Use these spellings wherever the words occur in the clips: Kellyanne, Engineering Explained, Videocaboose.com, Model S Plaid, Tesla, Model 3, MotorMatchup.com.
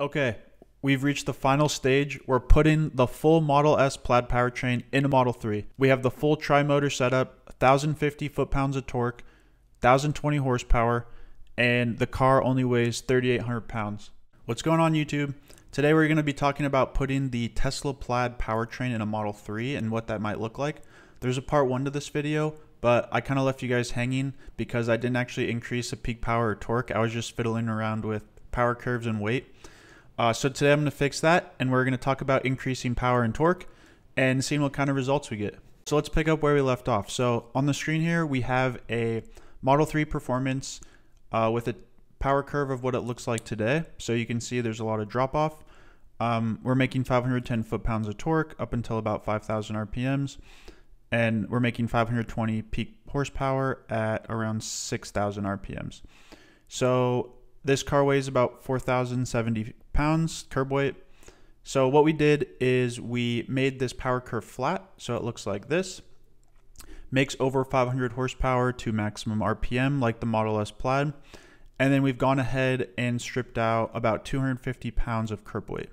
Okay, we've reached the final stage. We're putting the full Model S Plaid powertrain in a Model 3. We have the full tri-motor setup, 1,050 foot-pounds of torque, 1,020 horsepower, and the car only weighs 3,800 pounds. What's going on, YouTube? Today we're going to be talking about putting the Tesla Plaid powertrain in a Model 3 and what that might look like. There's a part 1 to this video, but I kind of left you guys hanging because I didn't actually increase the peak power or torque. I was just fiddling around with power curves and weight. So today I'm going to fix that, and we're going to talk about increasing power and torque and seeing what kind of results we get. So let's pick up where we left off. So on the screen here we have a Model 3 Performance with a power curve of what it looks like today. So you can see there's a lot of drop off. We're making 510 foot-pounds of torque up until about 5,000 RPMs, and we're making 520 peak horsepower at around 6,000 RPMs. So this car weighs about 4,070 pounds curb weight. So what we did is we made this power curve flat, so it looks like this. Makes over 500 horsepower to maximum RPM like the Model S Plaid. And then we've gone ahead and stripped out about 250 pounds of curb weight.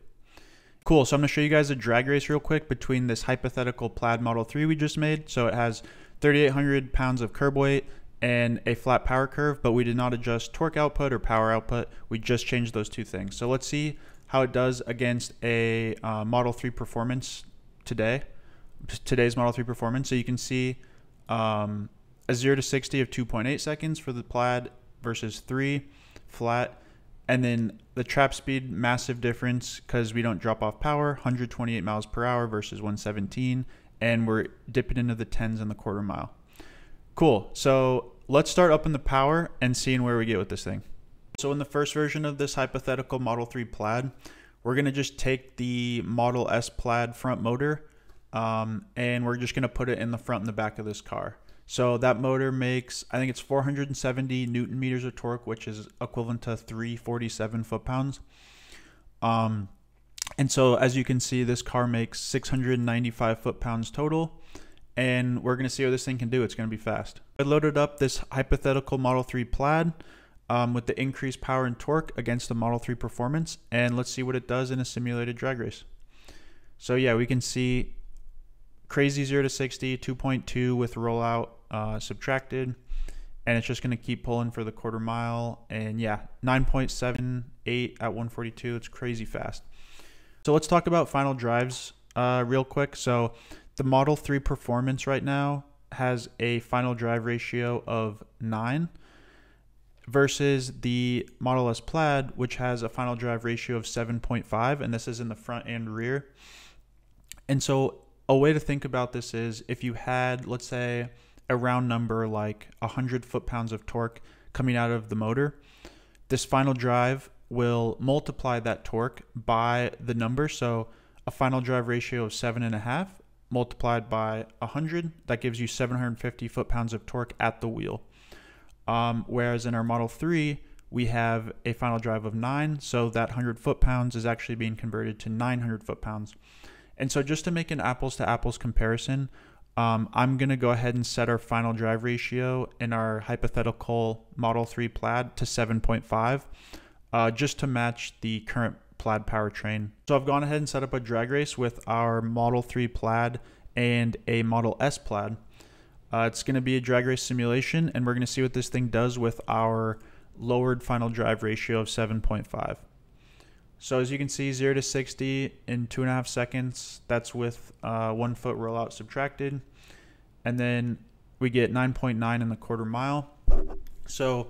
Cool, so I'm gonna show you guys a drag race real quick between this hypothetical Plaid Model 3 we just made. So it has 3,800 pounds of curb weight and a flat power curve, but we did not adjust torque output or power output. We just changed those two things. So let's see how it does against a Model 3 Performance today, today's Model 3 Performance. So you can see a 0 to 60 of 2.8 seconds for the Plaid versus 3 flat. And then the trap speed, massive difference because we don't drop off power, 128 miles per hour versus 117. And we're dipping into the tens and the quarter mile. Cool. So let's start upping the power and seeing where we get with this thing. So in the first version of this hypothetical Model 3 Plaid, we're going to just take the Model S Plaid front motor and we're just going to put it in the front and the back of this car. So that motor makes, I think it's 470 Newton meters of torque, which is equivalent to 347 foot pounds. And so as you can see, this car makes 695 foot pounds total, and we're going to see what this thing can do. It's going to be fast. I loaded up this hypothetical Model 3 Plaid with the increased power and torque against the Model 3 Performance, and let's see what it does in a simulated drag race. So yeah, we can see crazy 0 to 60, 2.2 with rollout subtracted, and it's just going to keep pulling for the quarter mile. And yeah, 9.78 at 142. It's crazy fast. So let's talk about final drives real quick. So the Model 3 Performance right now has a final drive ratio of 9 versus the Model S Plaid, which has a final drive ratio of 7.5, and this is in the front and rear. And so a way to think about this is if you had, let's say, a round number like 100 foot-pounds of torque coming out of the motor, this final drive will multiply that torque by the number. So a final drive ratio of 7.5 multiplied by 100, that gives you 750 foot-pounds of torque at the wheel. Whereas in our Model 3, we have a final drive of 9, so that 100 foot-pounds is actually being converted to 900 foot-pounds. And so just to make an apples-to-apples comparison, I'm going to go ahead and set our final drive ratio in our hypothetical Model 3 Plaid to 7.5, just to match the current Plaid powertrain. So I've gone ahead and set up a drag race with our Model 3 Plaid and a Model S Plaid. It's going to be a drag race simulation, and we're going to see what this thing does with our lowered final drive ratio of 7.5. So as you can see, 0 to 60 in 2.5 seconds, that's with 1 foot rollout subtracted. And then we get 9.9 in the quarter mile. So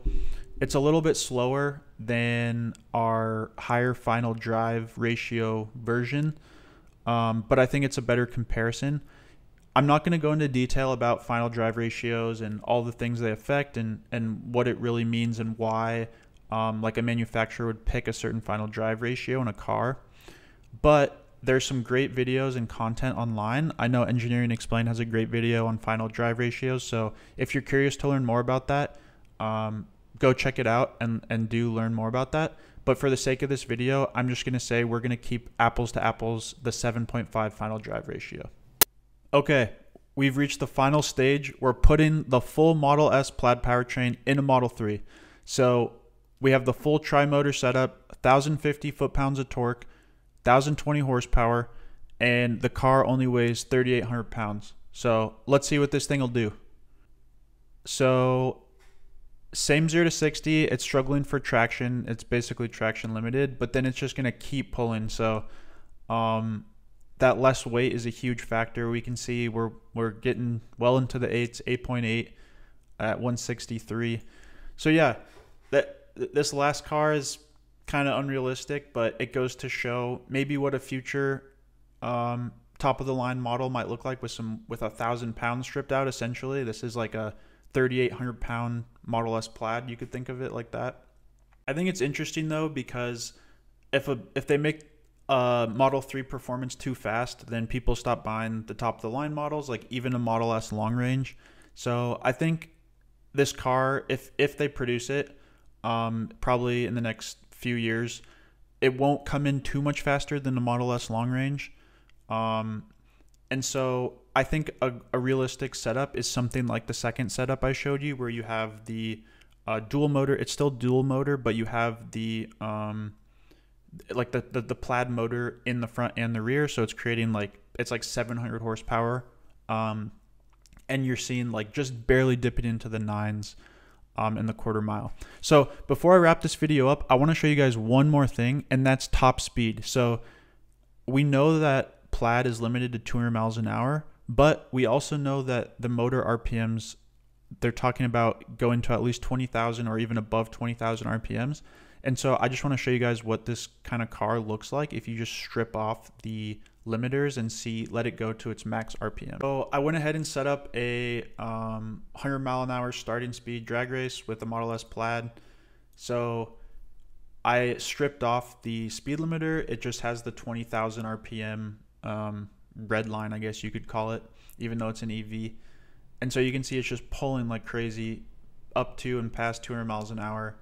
it's a little bit slower than our higher final drive ratio version, but I think it's a better comparison. I'm not going to go into detail about final drive ratios and all the things they affect and what it really means and why like a manufacturer would pick a certain final drive ratio in a car, but there's some great videos and content online. I know Engineering Explained has a great video on final drive ratios, so if you're curious to learn more about that, go check it out and do learn more about that. But for the sake of this video, I'm just going to say we're going to keep apples to apples the 7.5 final drive ratio. Okay, we've reached the final stage. We're putting the full Model S Plaid powertrain in a Model 3. So We have the full tri-motor setup, 1,050 foot-pounds of torque, 1,020 horsepower, and the car only weighs 3,800 pounds. So let's see what this thing will do. So same 0 to 60, it's struggling for traction. It's basically traction limited, but then it's just going to keep pulling. So that less weight is a huge factor. We can see we're getting well into the 8s, 8.8 at 163. So yeah, this last car is kind of unrealistic, but it goes to show maybe what a future top of the line model might look like with a 1,000 pounds stripped out. Essentially, this is like a 3,800 pound Model S Plaid. You could think of it like that. I think it's interesting though, because if they make Model 3 performance too fast, then people stop buying the top of the line models, like even a Model S long range. So I think this car, if they produce it, probably in the next few years, it won't come in too much faster than the Model S long range. And so I think a realistic setup is something like the second setup I showed you, where you have the dual motor. It's still dual motor, but you have the like the Plaid motor in the front and the rear, so it's creating like, it's like 700 horsepower, and you're seeing like just barely dipping into the 9s in the quarter mile. So before I wrap this video up, I want to show you guys one more thing, and that's top speed. So we know that Plaid is limited to 200 miles an hour, but we also know that the motor RPMs, they're talking about going to at least 20,000 or even above 20,000 RPMs. And so I just want to show you guys what this kind of car looks like if you just strip off the limiters and let it go to its max RPM. So I went ahead and set up a 100 mile an hour starting speed drag race with the Model S Plaid. So I stripped off the speed limiter. It just has the 20,000 RPM red line, I guess you could call it, even though it's an EV. And so you can see it's just pulling like crazy up to and past 200 miles an hour.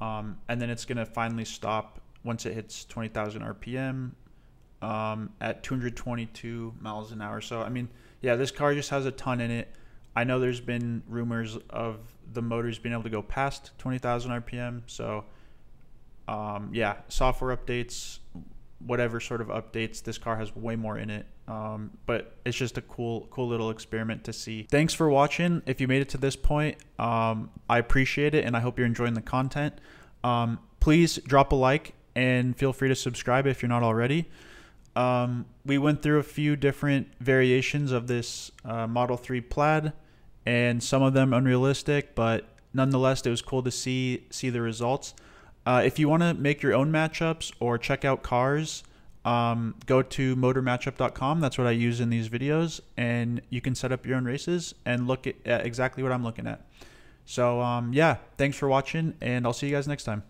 And then it's going to finally stop once it hits 20,000 RPM at 222 miles an hour. So, I mean, yeah, this car just has a ton in it. I know there's been rumors of the motors being able to go past 20,000 RPM. So, yeah, software updates, whatever sort of updates, this car has way more in it. But it's just a cool little experiment to see. Thanks for watching. If you made it to this point, I appreciate it, and I hope you're enjoying the content. Please drop a like and feel free to subscribe if you're not already. We went through a few different variations of this Model 3 Plaid, and some of them unrealistic, but nonetheless, it was cool to see the results. If you want to make your own matchups or check out cars, go to MotorMatchup.com. That's what I use in these videos, and you can set up your own races and look at exactly what I'm looking at. So yeah, thanks for watching, and I'll see you guys next time.